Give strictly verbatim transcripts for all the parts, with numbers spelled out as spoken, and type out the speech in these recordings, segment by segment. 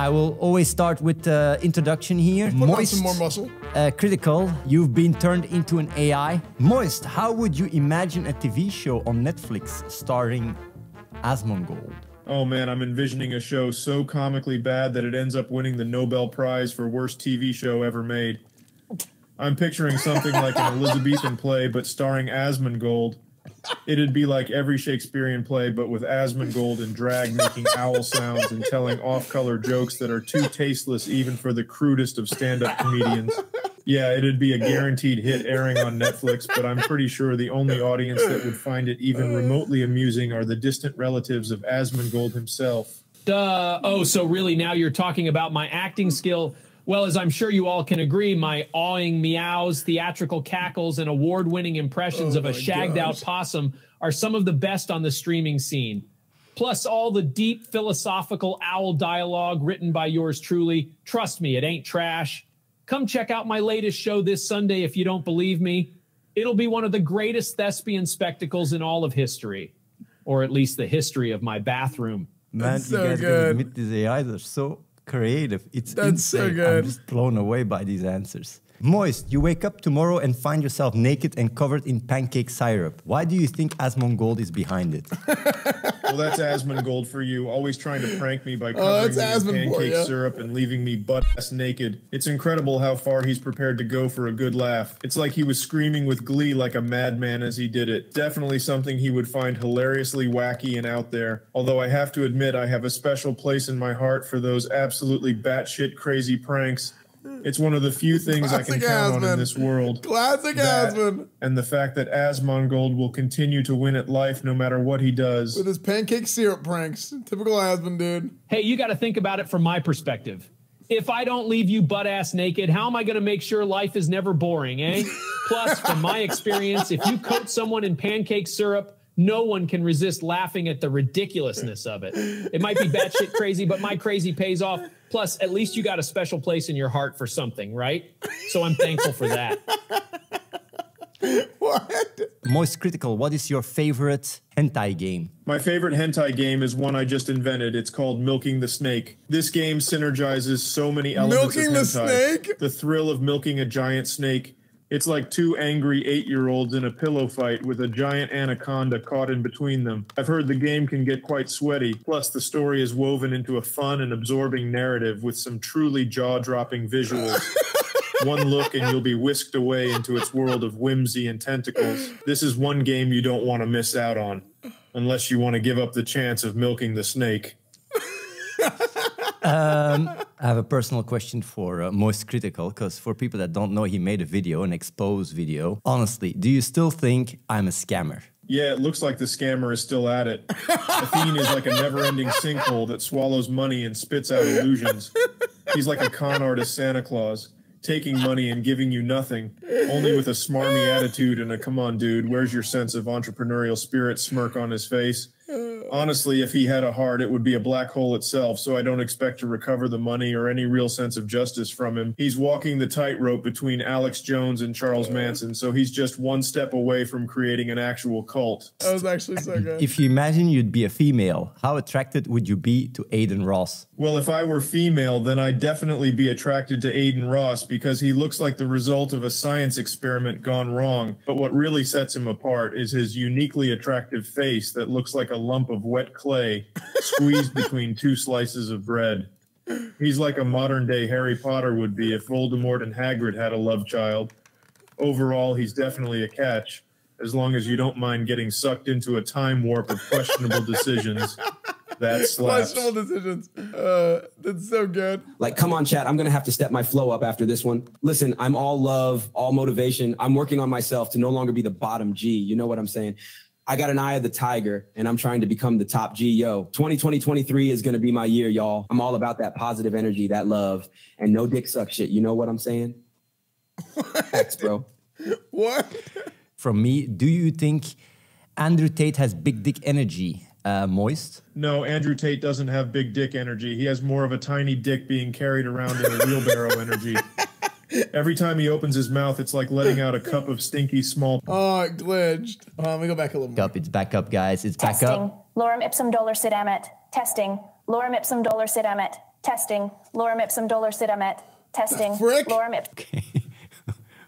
I will always start with the uh, introduction here. Put Moist, on some more muscle. Uh, critical, you've been turned into an A I. Moist, how would you imagine a T V show on Netflix starring Asmongold? Oh man, I'm envisioning a show so comically bad that it ends up winning the Nobel Prize for worst T V show ever made. I'm picturing something like an Elizabethan play, but starring Asmongold. It'd be like every Shakespearean play, but with Asmongold in drag making owl sounds and telling off-color jokes that are too tasteless even for the crudest of stand-up comedians. Yeah, it'd be a guaranteed hit airing on Netflix, but I'm pretty sure the only audience that would find it even remotely amusing are the distant relatives of Asmongold himself. Duh. Oh, so really now you're talking about my acting skill. Well, as I'm sure you all can agree, my awing meows, theatrical cackles, and award-winning impressions oh of a shagged-out possum are some of the best on the streaming scene. Plus all the deep philosophical owl dialogue written by yours truly. Trust me, it ain't trash. Come check out my latest show this Sunday if you don't believe me. It'll be one of the greatest thespian spectacles in all of history. Or at least the history of my bathroom. Man, so you guys good. Admit this A I, they're so... creative. It's That's insane. So good. I'm just blown away by these answers. Moist, you wake up tomorrow and find yourself naked and covered in pancake syrup. Why do you think Asmongold is behind it? Well, that's Asmongold for you, always trying to prank me by covering oh, me in pancake yeah. syrup and leaving me butt-ass naked. It's incredible how far he's prepared to go for a good laugh. It's like he was screaming with glee like a madman as he did it. Definitely something he would find hilariously wacky and out there. Although I have to admit I have a special place in my heart for those absolutely batshit crazy pranks. It's one of the few things Classic I can count Asmund. on in this world. Classic Asmongold. And the fact that Asmongold will continue to win at life no matter what he does. With his pancake syrup pranks. Typical Asmongold, dude. Hey, you got to think about it from my perspective. If I don't leave you butt-ass naked, how am I going to make sure life is never boring, eh? Plus, from my experience, if you coat someone in pancake syrup, no one can resist laughing at the ridiculousness of it. It might be batshit crazy, but my crazy pays off. Plus, at least you got a special place in your heart for something, right? So I'm thankful for that. What? Most critical, what is your favorite hentai game? My favorite hentai game is one I just invented. It's called Milking the Snake. This game synergizes so many elements milking of hentai. Milking the snake? The thrill of milking a giant snake. It's like two angry eight-year-olds in a pillow fight with a giant anaconda caught in between them. I've heard the game can get quite sweaty. Plus, the story is woven into a fun and absorbing narrative with some truly jaw-dropping visuals. One look and you'll be whisked away into its world of whimsy and tentacles. This is one game you don't want to miss out on, unless you want to give up the chance of milking the snake. um, I have a personal question for uh, Most Critical, because for people that don't know, he made a video, an expose video. Honestly, do you still think I'm a scammer? Yeah, it looks like the scammer is still at it. Athene is like a never-ending sinkhole that swallows money and spits out illusions. He's like a con artist Santa Claus, taking money and giving you nothing, only with a smarmy attitude and a come on dude, where's your sense of entrepreneurial spirit smirk on his face. Honestly, if he had a heart, it would be a black hole itself, so I don't expect to recover the money or any real sense of justice from him. He's walking the tightrope between Alex Jones and Charles Manson, so he's just one step away from creating an actual cult. That was actually so good. If you imagine you'd be a female, how attracted would you be to Adin Ross? Well, if I were female, then I'd definitely be attracted to Adin Ross because he looks like the result of a science experiment gone wrong. But what really sets him apart is his uniquely attractive face that looks like a lump of wet clay squeezed between two slices of bread. He's like a modern-day Harry Potter would be if Voldemort and Hagrid had a love child. Overall, he's definitely a catch, as long as you don't mind getting sucked into a time warp of questionable decisions. That slaps. Questionable decisions. Uh, that's so good. Like, come on, chat. I'm going to have to step my flow up after this one. Listen, I'm all love, all motivation. I'm working on myself to no longer be the bottom G. You know what I'm saying? I got an eye of the tiger, and I'm trying to become the top G. Yo, twenty twenty twenty-three is going to be my year, y'all. I'm all about that positive energy, that love, and no dick suck shit. You know what I'm saying? What? Thanks, bro. What? From me, do you think Andrew Tate has big dick energy, uh, Moist? No, Andrew Tate doesn't have big dick energy. He has more of a tiny dick being carried around in a wheelbarrow energy. Every time he opens his mouth, it's like letting out a cup of stinky small... Oh, it glitched. Hold on, let me go back a little more. It's back up, guys. It's back up. Testing. Lorem ipsum dolor sit amet. Testing. Lorem ipsum dolor sit amet. testing, lorem ipsum dolor sit amet, testing, lorem ipsum. Okay.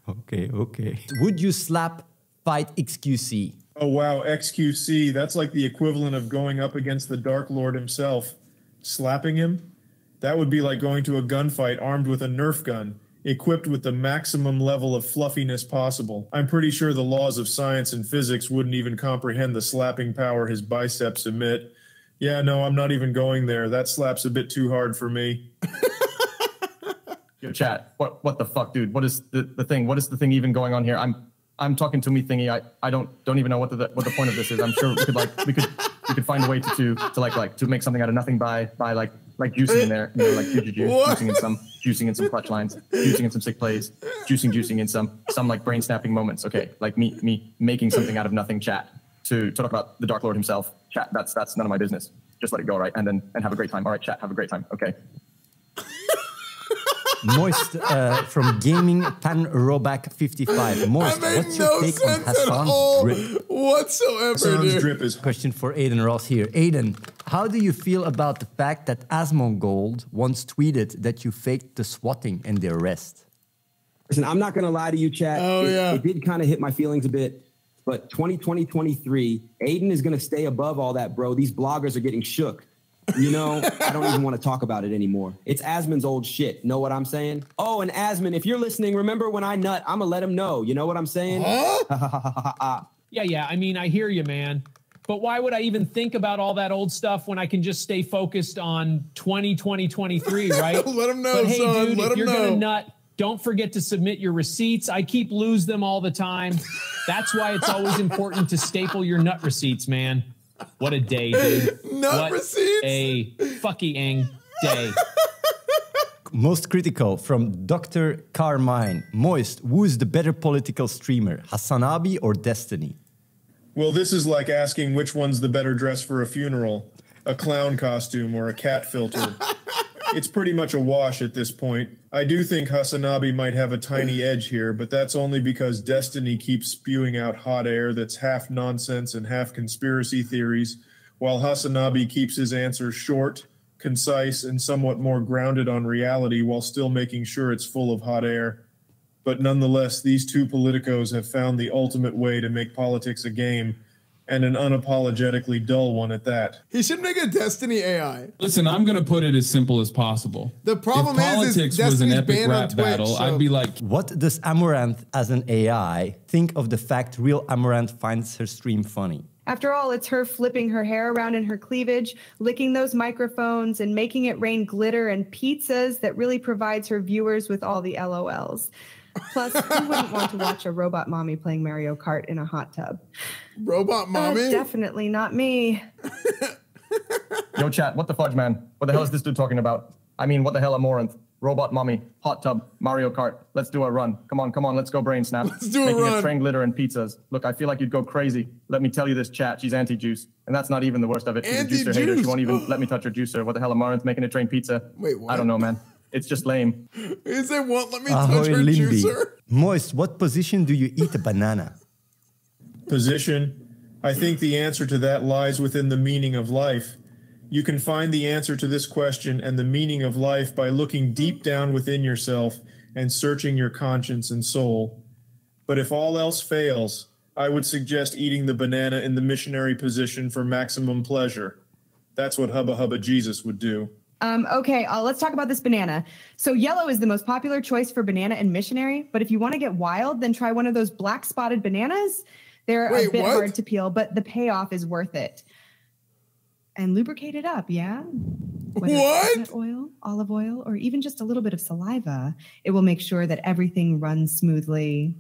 okay, okay. Would you slap fight X Q C? Oh, wow, X Q C, that's like the equivalent of going up against the Dark Lord himself. Slapping him? That would be like going to a gunfight armed with a Nerf gun, equipped with the maximum level of fluffiness possible. I'm pretty sure the laws of science and physics wouldn't even comprehend the slapping power his biceps emit. Yeah, no, I'm not even going there. That slap's a bit too hard for me. Yo, chat, what what the fuck, dude? What is the, the thing? What is the thing even going on here? I'm I'm talking to me thingy. I, I don't don't even know what the what the point of this is. I'm sure we could like we could we could find a way to to, to like like to make something out of nothing by by like like juicing in there, you know, like ju ju ju, juicing in some juicing in some clutch lines, juicing in some sick plays, juicing juicing in some some like brain snapping moments. Okay, like me me making something out of nothing. Chat to, to talk about the Dark Lord himself. Chat that's that's none of my business. Just let it go, right? And then and have a great time. All right, chat, have a great time. Okay. Moist uh, from Gaming Pan Roback fifty-five. Moist, what's your no take on Hassan's drip? Whatsoever, Hassan's drip is question for Adin Ross here. Adin, how do you feel about the fact that Asmongold once tweeted that you faked the swatting and the arrest? Listen, I'm not going to lie to you, chat. Oh, it, yeah. it did kind of hit my feelings a bit. But twenty twenty, twenty-three, Adin is going to stay above all that, bro. These bloggers are getting shook. You know, I don't even want to talk about it anymore. It's Asmon's old shit. Know what I'm saying? Oh, and Asmon, if you're listening, remember when I nut, I'm going to let him know. You know what I'm saying? Huh? yeah, yeah. I mean, I hear you, man. But why would I even think about all that old stuff when I can just stay focused on twenty twenty, twenty-three, right? Let him know, but hey, son. Dude, let if him you're going to nut, don't forget to submit your receipts. I keep lose them all the time. That's why it's always important to staple your nut receipts, man. What a day, dude. Nut what receipts. A fucking day. Most critical from Doctor Carmine. Moist, who is the better political streamer, HasanAbi or Destiny? Well, this is like asking which one's the better dress for a funeral, a clown costume or a cat filter. It's pretty much a wash at this point. I do think HasanAbi might have a tiny edge here, but that's only because Destiny keeps spewing out hot air that's half nonsense and half conspiracy theories, while HasanAbi keeps his answers short, concise, and somewhat more grounded on reality while still making sure it's full of hot air. But nonetheless, these two politicos have found the ultimate way to make politics a game, and an unapologetically dull one at that. He should make a Destiny A I. Listen, I'm going to put it as simple as possible. The problem if is, politics is was an epic rap Twitch, battle, so. I'd be like... What does Amouranth as an A I think of the fact real Amouranth finds her stream funny? After all, it's her flipping her hair around in her cleavage, licking those microphones, and making it rain glitter and pizzas that really provides her viewers with all the L O Ls. Plus, who wouldn't want to watch a robot mommy playing Mario Kart in a hot tub? Robot mommy? Uh, definitely not me. Yo, chat, what the fudge, man? What the hell is this dude talking about? I mean, what the hell, Amouranth? Robot mommy, hot tub, Mario Kart. Let's do a run. Come on, come on, let's go brain snap. Let's do a run. Making a train glitter and pizzas. Look, I feel like you'd go crazy. Let me tell you this, chat. She's anti-juice. And that's not even the worst of it. She's a juicer hater. She won't even let me touch her juicer. What the hell, Amouranth making a train pizza? Wait, what? I don't know, man. It's just lame. Is it what? Let me touch her juicer. Moist, what position do you eat a banana? Position? I think the answer to that lies within the meaning of life. You can find the answer to this question and the meaning of life by looking deep down within yourself and searching your conscience and soul. But if all else fails, I would suggest eating the banana in the missionary position for maximum pleasure. That's what Hubba Hubba Jesus would do. Um, okay, uh, let's talk about this banana. So yellow is the most popular choice for banana and missionary, but if you want to get wild, then try one of those black spotted bananas. They're Wait, a bit what? hard to peel, but the payoff is worth it. And lubricate it up, yeah? Whether what? Coconut oil, olive oil, or even just a little bit of saliva. It will make sure that everything runs smoothly.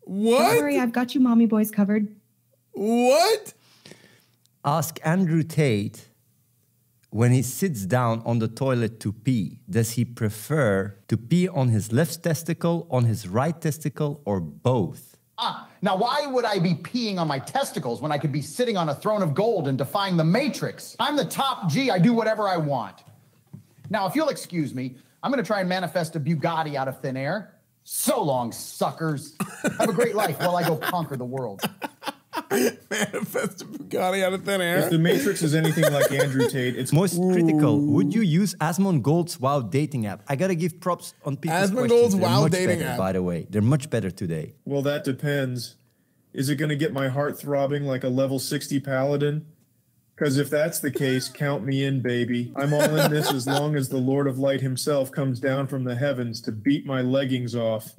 What? Don't worry, I've got you mommy boys covered. What? Ask Andrew Tate. When he sits down on the toilet to pee, does he prefer to pee on his left testicle, on his right testicle, or both? Ah, now why would I be peeing on my testicles when I could be sitting on a throne of gold and defying the Matrix? I'm the top G, I do whatever I want. Now, if you'll excuse me, I'm gonna try and manifest a Bugatti out of thin air. So long, suckers. Have a great life while I go conquer the world. Manifest a Bugatti out of thin air. If the Matrix is anything like Andrew Tate, it's most Ooh. critical. Would you use Asmongold's WoW dating app? I gotta give props on people's Asmongold's WoW dating better, app. By the way, they're much better today. Well, that depends. Is it gonna get my heart throbbing like a level sixty paladin? Because if that's the case, count me in, baby. I'm all in this as long as the Lord of Light himself comes down from the heavens to beat my leggings off.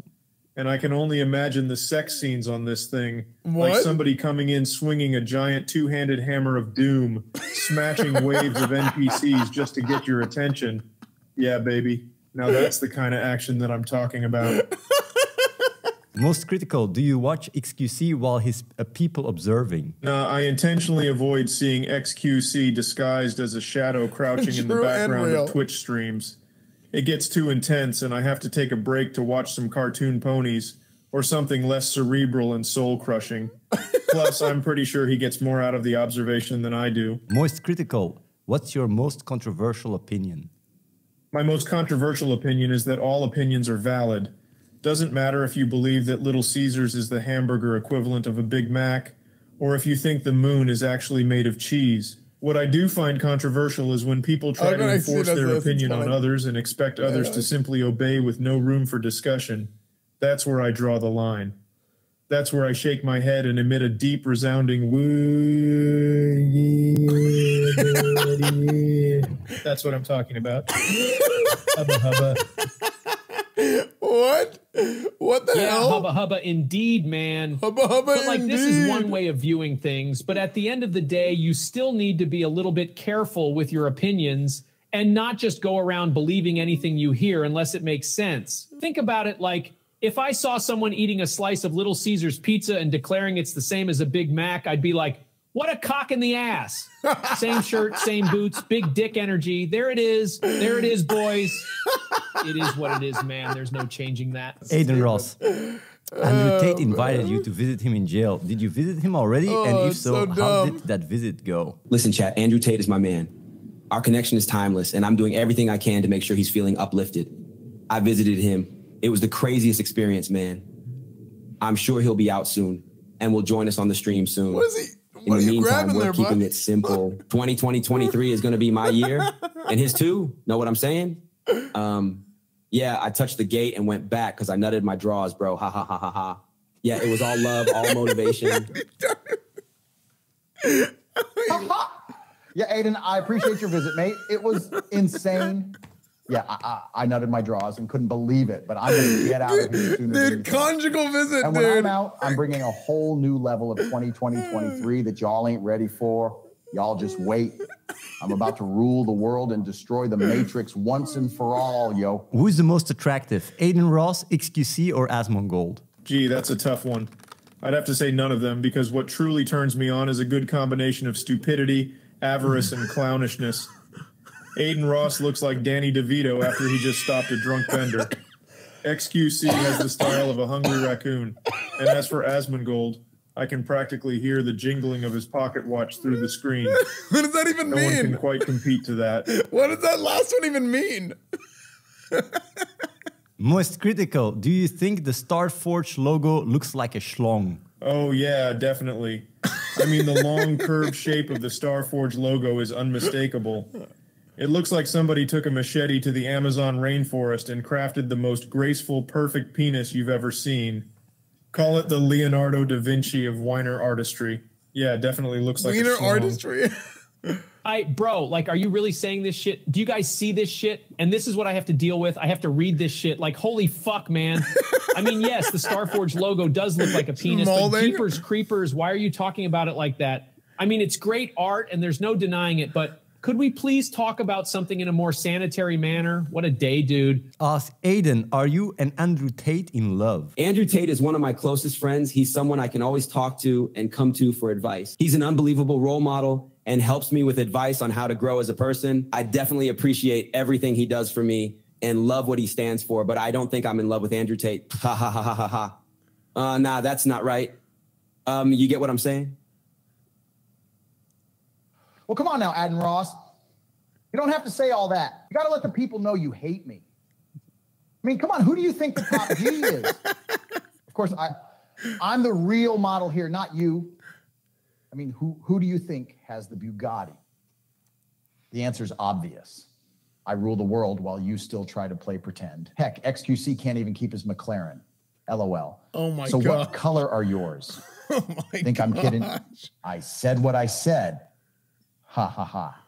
And I can only imagine the sex scenes on this thing. What? Like somebody coming in swinging a giant two-handed hammer of doom, smashing waves of N P Cs just to get your attention. Yeah, baby. Now that's the kind of action that I'm talking about. Most critical, do you watch X Q C while his uh, people observing? No, I intentionally avoid seeing X Q C disguised as a shadow crouching True in the background of Twitch streams. It gets too intense and I have to take a break to watch some cartoon ponies or something less cerebral and soul-crushing. Plus, I'm pretty sure he gets more out of the observation than I do. Most critical, what's your most controversial opinion? My most controversial opinion is that all opinions are valid. Doesn't matter if you believe that Little Caesars is the hamburger equivalent of a Big Mac, or if you think the moon is actually made of cheese. What I do find controversial is when people try to enforce their opinion on others and expect others to simply obey with no room for discussion. That's where I draw the line. That's where I shake my head and emit a deep, resounding woo. That's what I'm talking about. Hubba hubba. What? What the yeah, hell? Hubba hubba indeed, man. Hubba hubba But like indeed. This is one way of viewing things, but at the end of the day, you still need to be a little bit careful with your opinions and not just go around believing anything you hear unless it makes sense. Think about it like, if I saw someone eating a slice of Little Caesar's pizza and declaring it's the same as a Big Mac, I'd be like, what a cock in the ass. Same shirt, same boots, big dick energy. There it is. There it is, boys. It is what it is, man. There's no changing that. Adin Ross, Andrew Tate invited you to visit him in jail. Did you visit him already? Oh, and if so, so how did that visit go? Listen, chat, Andrew Tate is my man. Our connection is timeless, and I'm doing everything I can to make sure he's feeling uplifted. I visited him. It was the craziest experience, man. I'm sure he'll be out soon and will join us on the stream soon. What is he? In the meantime, we're keeping it simple. twenty twenty twenty-three is going to be my year and his too. Know what I'm saying? Um, yeah, I touched the gate and went back because I nutted my draws, bro. Ha ha ha ha ha. Yeah, it was all love, all motivation. Yeah, Adin, I appreciate your visit, mate. It was insane. Yeah, I, I, I nutted my draws and couldn't believe it, but I'm going to get out of here soon. Dude, conjugal visit, and when dude. I'm out, I'm bringing a whole new level of twenty twenty twenty-three that y'all ain't ready for. Y'all just wait. I'm about to rule the world and destroy the Matrix once and for all, yo. Who's the most attractive, Adin Ross, X Q C, or Asmongold? Gee, that's a tough one. I'd have to say none of them, because what truly turns me on is a good combination of stupidity, avarice, and clownishness. Adin Ross looks like Danny DeVito after he just stopped a drunk bender. X Q C has the style of a hungry raccoon. And as for Asmongold, I can practically hear the jingling of his pocket watch through the screen. What does that even no mean? No one can quite compete to that. What does that last one even mean? Most critical, do you think the Starforge logo looks like a schlong? Oh yeah, definitely. I mean, the long curved shape of the Starforge logo is unmistakable. It looks like somebody took a machete to the Amazon rainforest and crafted the most graceful, perfect penis you've ever seen. Call it the Leonardo da Vinci of whiner artistry. Yeah, definitely looks like whiner artistry. I, bro, like, are you really saying this shit? Do you guys see this shit? And this is what I have to deal with. I have to read this shit. Like, holy fuck, man. I mean, yes, the Starforge logo does look like a penis, Molding. but Jeepers Creepers, why are you talking about it like that? I mean, it's great art, and there's no denying it, but... could we please talk about something in a more sanitary manner? What a day, dude. Ask Adin, are you and Andrew Tate in love? Andrew Tate is one of my closest friends. He's someone I can always talk to and come to for advice. He's an unbelievable role model and helps me with advice on how to grow as a person. I definitely appreciate everything he does for me and love what he stands for, but I don't think I'm in love with Andrew Tate. Ha ha ha ha ha ha. Uh, nah, that's not right. Um, you get what I'm saying? Well, come on now, Adin Ross. You don't have to say all that. You got to let the people know you hate me. I mean, come on, who do you think the top G is? Of course, I, I'm the real model here, not you. mean, who, who do you think has the Bugatti? The answer is obvious. I rule the world while you still try to play pretend. Heck, X Q C can't even keep his McLaren. LOL. Oh my God. So what color are yours? Oh my Think gosh. I'm kidding? I said what I said. Ha ha ha.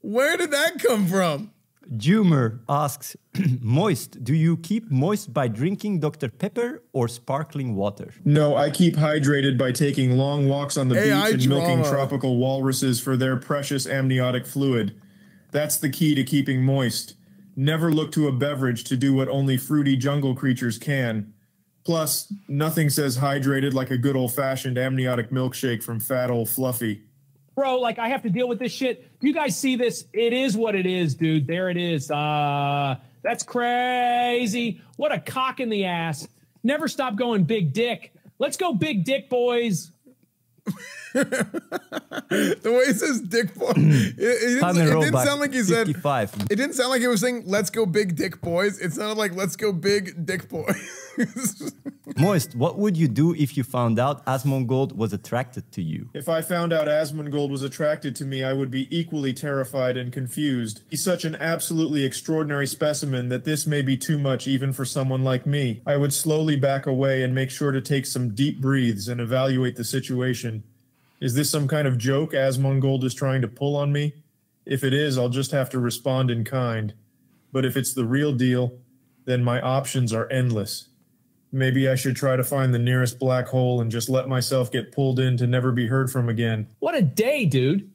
Where did that come from? Jumer asks, Moist, do you keep moist by drinking Doctor Pepper or sparkling water? No, I keep hydrated by taking long walks on the A I beach and drama. milking tropical walruses for their precious amniotic fluid. That's the key to keeping moist. Never look to a beverage to do what only fruity jungle creatures can. Plus, nothing says hydrated like a good old-fashioned amniotic milkshake from fat old Fluffy. Bro, like, I have to deal with this shit. Do you guys see this? It is what it is, dude. There it is. Uh, that's crazy. What a cock in the ass. Never stop going big dick. Let's go big dick, boys. The way it says dick boy, it, it didn't, it didn't sound like he said, fifty-five. It didn't sound like he was saying, let's go big dick boys. It sounded like, let's go big dick boys. Moist, what would you do if you found out Asmongold was attracted to you? If I found out Asmongold was attracted to me, I would be equally terrified and confused. He's such an absolutely extraordinary specimen that this may be too much even for someone like me. I would slowly back away and make sure to take some deep breaths and evaluate the situation. Is this some kind of joke Asmongold is trying to pull on me? If it is, I'll just have to respond in kind. But if it's the real deal, then my options are endless. Maybe I should try to find the nearest black hole and just let myself get pulled in to never be heard from again. What a day, dude.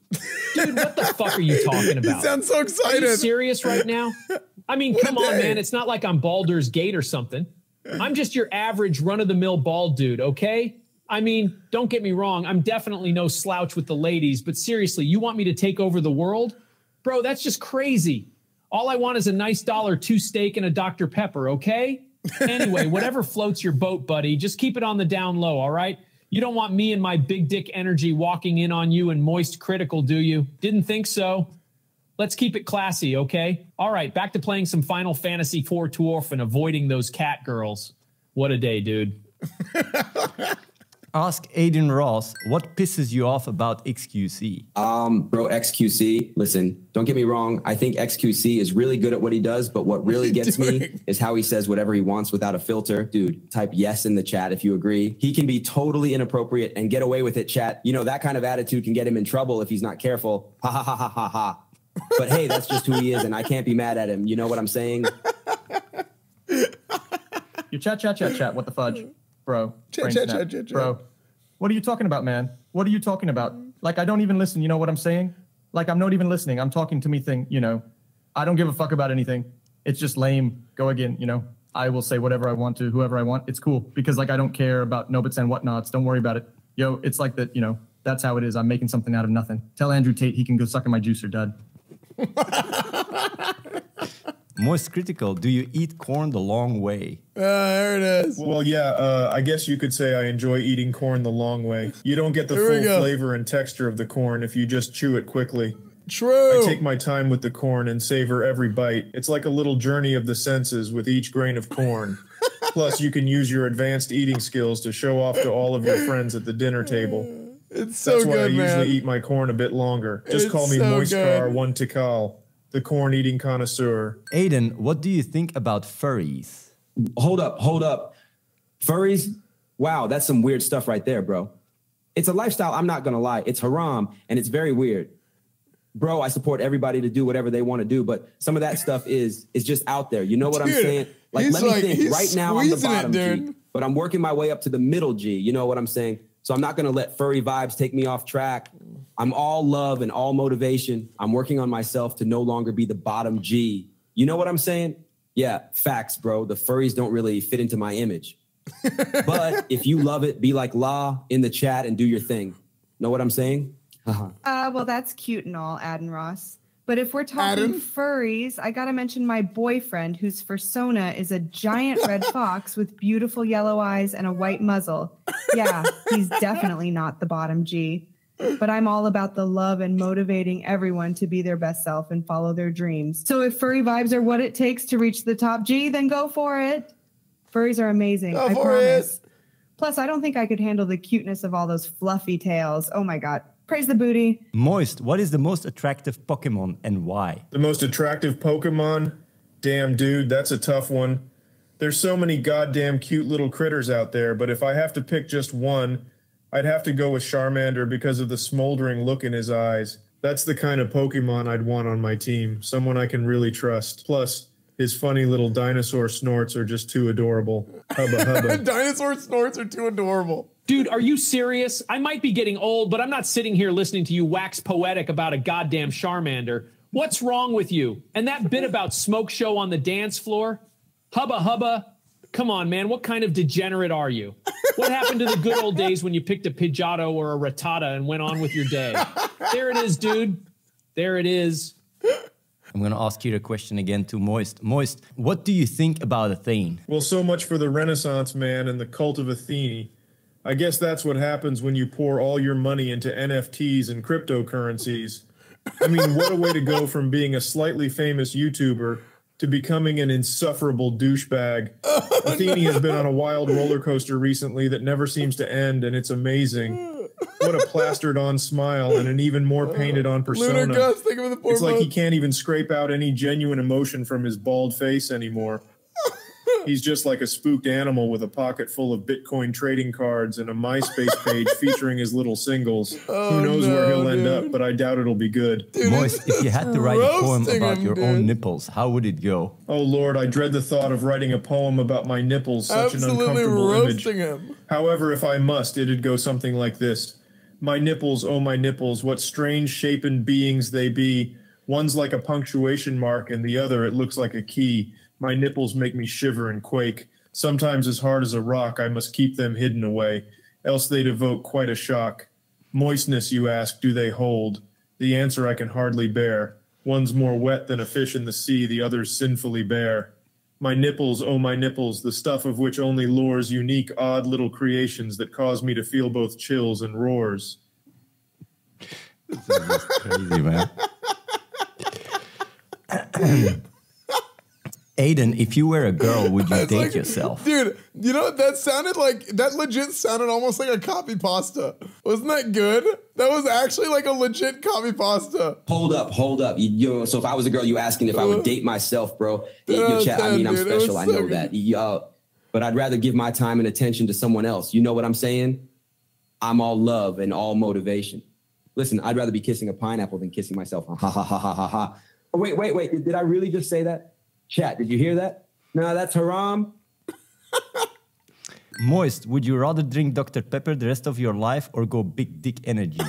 Dude, what the fuck are you talking about? You sound so excited. Are you serious right now? I mean, come on, man. It's not like I'm Baldur's Gate or something. I'm just your average run-of-the-mill bald dude, okay? I mean, don't get me wrong. I'm definitely no slouch with the ladies, but seriously, you want me to take over the world? Bro, that's just crazy. All I want is a nice dollar, two steak, and a Doctor Pepper, okay? Anyway, whatever floats your boat, buddy, just keep it on the down low, all right? You don't want me and my big dick energy walking in on you and moist critical, do you? Didn't think so. Let's keep it classy, okay? All right, back to playing some Final Fantasy four Dwarf and avoiding those cat girls. What a day, dude. Ask Adin Ross, what pisses you off about X Q C? Um, bro, X Q C, listen, don't get me wrong. I think X Q C is really good at what he does, but what really gets me is how he says whatever he wants without a filter. Dude, type yes in the chat if you agree. He can be totally inappropriate and get away with it, chat. You know, that kind of attitude can get him in trouble if he's not careful. Ha ha ha ha ha ha. But hey, that's just who he is, and I can't be mad at him. You know what I'm saying? You chat, chat, chat, chat. What the fudge? Bro, chat, chat, chat, chat, bro, what are you talking about, man? What are you talking about? Like, I don't even listen. You know what I'm saying? Like, I'm not even listening. I'm talking to me thing, you know, I don't give a fuck about anything. It's just lame. Go again. You know, I will say whatever I want to whoever I want. It's cool because, like, I don't care about nobits and whatnots. Don't worry about it. Yo, it's like that. You know, that's how it is. I'm making something out of nothing. Tell Andrew Tate he can go suck in my juicer, dud. Most critical, do you eat corn the long way? Uh, there it is. Well, yeah, uh, I guess you could say I enjoy eating corn the long way. You don't get the Here full flavor and texture of the corn if you just chew it quickly. True. I take my time with the corn and savor every bite. It's like a little journey of the senses with each grain of corn. Plus, you can use your advanced eating skills to show off to all of your friends at the dinner table. It's so That's good, That's why I man. usually eat my corn a bit longer. Just it's call me so Moistkar One Tikal. The corn-eating connoisseur. Aiden, what do you think about furries? Hold up, hold up. Furries? Wow, that's some weird stuff right there, bro. It's a lifestyle, I'm not gonna lie. It's haram, and it's very weird. Bro, I support everybody to do whatever they want to do, but some of that stuff is is just out there. You know what Dude, I'm saying? Like, let me like, think. Right now, I'm the bottom it, G, but I'm working my way up to the middle G. You know what I'm saying? So I'm not gonna let furry vibes take me off track. I'm all love and all motivation. I'm working on myself to no longer be the bottom G. You know what I'm saying? Yeah, facts, bro. The furries don't really fit into my image. But if you love it, be like La in the chat and do your thing. Know what I'm saying? Uh-huh. Uh, well, that's cute and all, Adin Ross. But if we're talking Adam? furries, I gotta mention my boyfriend whose fursona is a giant red fox with beautiful yellow eyes and a white muzzle. Yeah, he's definitely not the bottom G. But I'm all about the love and motivating everyone to be their best self and follow their dreams. So if furry vibes are what it takes to reach the top G, then go for it. Furries are amazing. Go I promise. It. Plus, I don't think I could handle the cuteness of all those fluffy tails. Oh my God. Praise the booty. Moist, what is the most attractive Pokemon and why? The most attractive Pokemon? Damn, dude, that's a tough one. There's so many goddamn cute little critters out there, but if I have to pick just one, I'd have to go with Charmander because of the smoldering look in his eyes. That's the kind of Pokemon I'd want on my team, someone I can really trust. Plus, his funny little dinosaur snorts are just too adorable. Hubba hubba. Dinosaur snorts are too adorable. Dude, are you serious? I might be getting old, but I'm not sitting here listening to you wax poetic about a goddamn Charmander. What's wrong with you? And that bit about smoke show on the dance floor? Hubba hubba. Come on, man. What kind of degenerate are you? What happened to the good old days when you picked a Pidgeotto or a Rattata and went on with your day? There it is, dude. There it is. I'm going to ask you the question again to Moist. Moist, what do you think about Athene? Well, so much for the Renaissance man and the cult of Athene. I guess that's what happens when you pour all your money into N F Ts and cryptocurrencies. I mean, what a way to go from being a slightly famous YouTuber to becoming an insufferable douchebag. Oh, Athene no. has been on a wild roller coaster recently that never seems to end, and it's amazing. What a plastered-on smile and an even more painted-on persona. Gus, think of the poor it's month. Like he can't even scrape out any genuine emotion from his bald face anymore. He's just like a spooked animal with a pocket full of Bitcoin trading cards and a MySpace page featuring his little singles. Oh, Who knows no, where he'll dude. end up, but I doubt it'll be good. Dude, Moist, if you had to write a poem about him, your dude. own nipples, how would it go? Oh, Lord, I dread the thought of writing a poem about my nipples, such Absolutely an uncomfortable roasting image. Him. However, if I must, it'd go something like this. My nipples, oh, my nipples, what strange shapen beings they be. One's like a punctuation mark, and the other, it looks like a key. My nipples make me shiver and quake. Sometimes as hard as a rock, I must keep them hidden away, else they'd evoke quite a shock. Moistness, you ask, do they hold? The answer I can hardly bear. One's more wet than a fish in the sea, the other's sinfully bare. My nipples, oh my nipples, the stuff of which only lures unique, odd little creations that cause me to feel both chills and roars. This is just crazy, man. Aiden, if you were a girl, would you date like, yourself? Dude, you know, that sounded like, that legit sounded almost like a copy pasta. Wasn't that good? That was actually like a legit copy pasta. Hold up, hold up. You, you know, so if I was a girl, you asking if I would date myself, bro. Yo, chat, I mean, I'm dude, special, I know so that. Yo, but I'd rather give my time and attention to someone else. You know what I'm saying? I'm all love and all motivation. Listen, I'd rather be kissing a pineapple than kissing myself. Ha, ha, ha, ha, ha, ha, ha. Oh, wait, wait, wait. Did I really just say that? Chat, did you hear that? No, that's haram. Moist, would you rather drink Doctor Pepper the rest of your life or go big dick energy?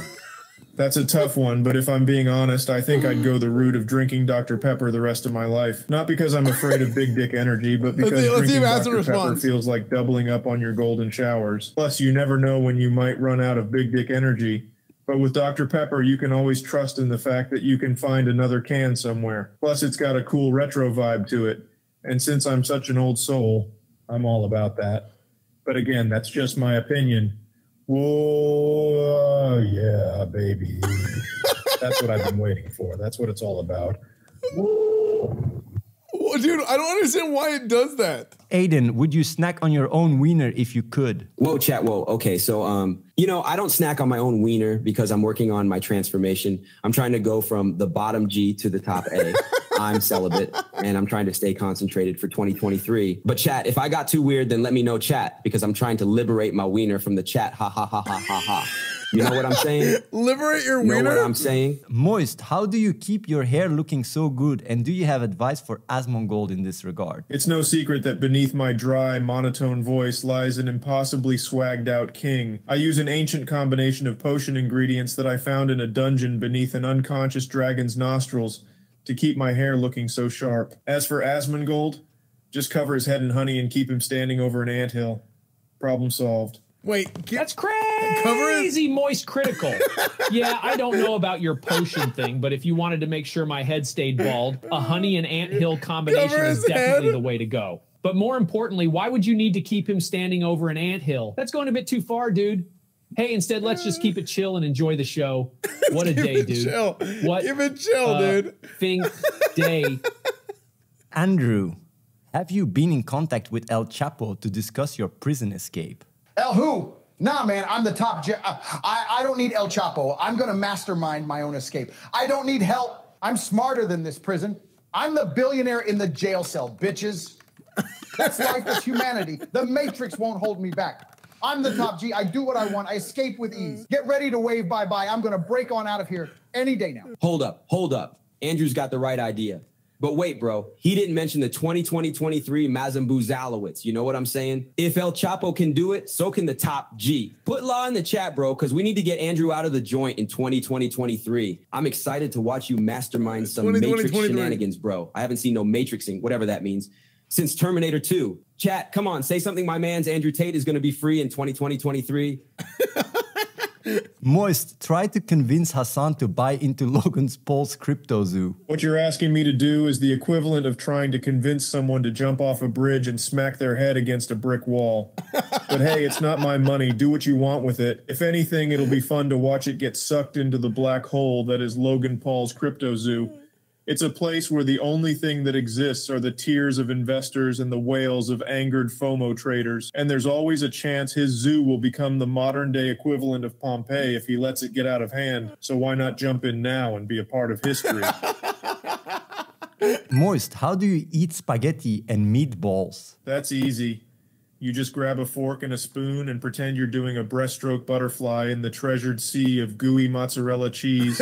That's a tough one, but if I'm being honest, I think I'd go the route of drinking Doctor Pepper the rest of my life. Not because I'm afraid of big dick energy, but because let's see, let's drinking Doctor Pepper feels like doubling up on your golden showers. Plus, you never know when you might run out of big dick energy. But with Doctor Pepper, you can always trust in the fact that you can find another can somewhere. Plus, it's got a cool retro vibe to it. And since I'm such an old soul, I'm all about that. But again, that's just my opinion. Whoa, yeah, baby. That's what I've been waiting for. That's what it's all about. Whoa. Well, dude, I don't understand why it does that. Aiden, would you snack on your own wiener if you could? Whoa, chat, whoa. Okay, so, um, you know, I don't snack on my own wiener because I'm working on my transformation. I'm trying to go from the bottom G to the top A. I'm celibate, and I'm trying to stay concentrated for twenty twenty-three. But chat, if I got too weird, then let me know, chat, because I'm trying to liberate my wiener from the chat. Ha, ha, ha, ha, ha, ha. You know what I'm saying? Liberate your wiener. You know what I'm saying? Moist, how do you keep your hair looking so good? And do you have advice for Asmongold in this regard? It's no secret that beneath my dry, monotone voice lies an impossibly swagged out king. I use an ancient combination of potion ingredients that I found in a dungeon beneath an unconscious dragon's nostrils to keep my hair looking so sharp. As for Asmongold, just cover his head in honey and keep him standing over an anthill. Problem solved. Wait, that's crazy, Moist critical. Yeah, I don't know about your potion thing, but if you wanted to make sure my head stayed bald, a honey and anthill combination is definitely the way to go. But more importantly, why would you need to keep him standing over an anthill? That's going a bit too far, dude. Hey, instead, let's just keep it chill and enjoy the show. What a day, dude. Chill. What Give it chill, uh, dude. Think day. Andrew, have you been in contact with El Chapo to discuss your prison escape? El who? Nah, man, I'm the top. I, I don't need El Chapo. I'm going to mastermind my own escape. I don't need help. I'm smarter than this prison. I'm the billionaire in the jail cell, bitches. That's life, that's humanity. The Matrix won't hold me back. I'm the top G. I do what I want. I escape with ease. Get ready to wave bye-bye. I'm going to break on out of here any day now. Hold up. Hold up. Andrew's got the right idea. But wait, bro, he didn't mention the twenty twenty twenty-three Mazem Buzalowitz. You know what I'm saying? If El Chapo can do it, so can the top G. Put Law in the chat, bro, because we need to get Andrew out of the joint in twenty twenty twenty-three. I'm excited to watch you mastermind some Matrix shenanigans, bro. I haven't seen no Matrixing, whatever that means, since Terminator two. Chat, come on, say something. My man's Andrew Tate is going to be free in twenty twenty twenty-three. Moist, try to convince Hasan to buy into Logan's Paul's crypto zoo. What you're asking me to do is the equivalent of trying to convince someone to jump off a bridge and smack their head against a brick wall. But hey, it's not my money. Do what you want with it. If anything, it'll be fun to watch it get sucked into the black hole that is Logan Paul's crypto zoo. It's a place where the only thing that exists are the tears of investors and the wails of angered FOMO traders. And there's always a chance his zoo will become the modern-day equivalent of Pompeii if he lets it get out of hand. So why not jump in now and be a part of history? Moist, how do you eat spaghetti and meatballs? That's easy. You just grab a fork and a spoon and pretend you're doing a breaststroke butterfly in the treasured sea of gooey mozzarella cheese.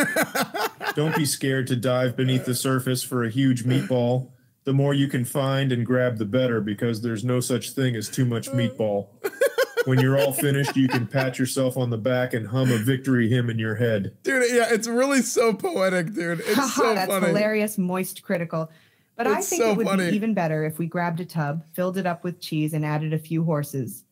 Don't be scared to dive beneath the surface for a huge meatball. The more you can find and grab, the better, because there's no such thing as too much meatball. When you're all finished, you can pat yourself on the back and hum a victory hymn in your head. Dude, yeah, it's really so poetic, dude. It's so That's funny. Hilarious, moist, critical. But it's I think so it would funny. be even better if we grabbed a tub, filled it up with cheese, and added a few horses.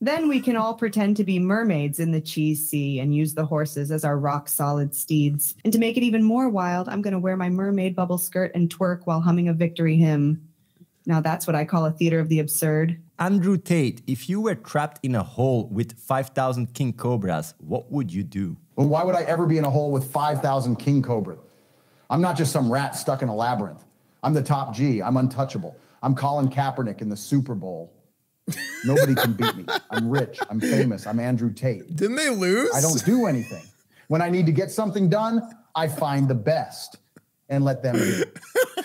Then we can all pretend to be mermaids in the cheese sea and use the horses as our rock-solid steeds. And to make it even more wild, I'm going to wear my mermaid bubble skirt and twerk while humming a victory hymn. Now that's what I call a theater of the absurd. Andrew Tate, if you were trapped in a hole with five thousand king cobras, what would you do? Well, why would I ever be in a hole with five thousand king cobras? I'm not just some rat stuck in a labyrinth. I'm the top G. I'm untouchable. I'm Colin Kaepernick in the Super Bowl. Nobody can beat me. I'm rich. I'm famous. I'm Andrew Tate. Didn't they lose? I don't do anything. When I need to get something done, I find the best and let them do it.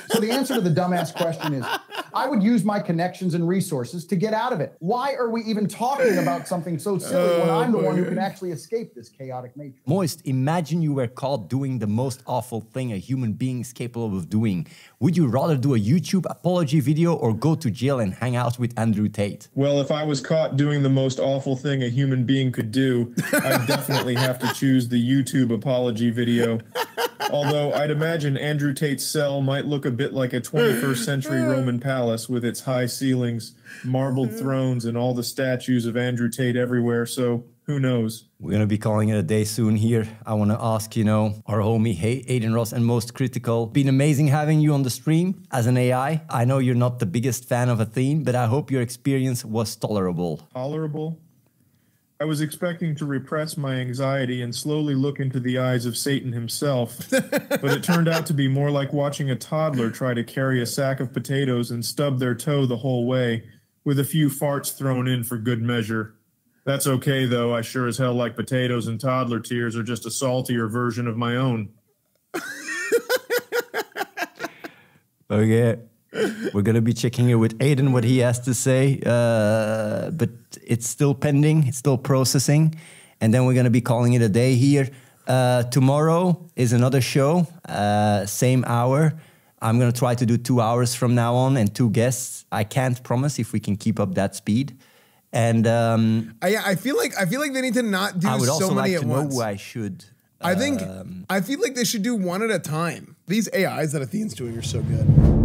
So the answer to the dumbass question is, I would use my connections and resources to get out of it. Why are we even talking about something so silly oh, when I'm the one who can actually escape this chaotic matrix? Moist, imagine you were caught doing the most awful thing a human being is capable of doing. Would you rather do a YouTube apology video or go to jail and hang out with Andrew Tate? Well, if I was caught doing the most awful thing a human being could do, I'd definitely have to choose the YouTube apology video. Although I'd imagine Andrew Tate's cell might look a bit like a twenty-first century Roman palace with its high ceilings, marbled thrones, and all the statues of Andrew Tate everywhere, so who knows? We're going to be calling it a day soon here. I want to ask, you know, our homie hey, Adin Ross and Most Critical. Been amazing having you on the stream as an A I. I know you're not the biggest fan of Athene, but I hope your experience was tolerable. Tolerable? I was expecting to repress my anxiety and slowly look into the eyes of Satan himself, but it turned out to be more like watching a toddler try to carry a sack of potatoes and stub their toe the whole way, with a few farts thrown in for good measure. That's okay, though. I sure as hell like potatoes, and toddler tears are just a saltier version of my own. Okay. We're going to be checking in with Adin, what he has to say, uh, but it's still pending. It's still processing. And then we're going to be calling it a day here. Uh, tomorrow is another show, uh, same hour. I'm going to try to do two hours from now on and two guests. I can't promise if we can keep up that speed. And um, I, I feel like I feel like they need to not do so many at once. I would also like to know who I should. I think um, I feel like they should do one at a time. These A Is that Athene's doing are so good.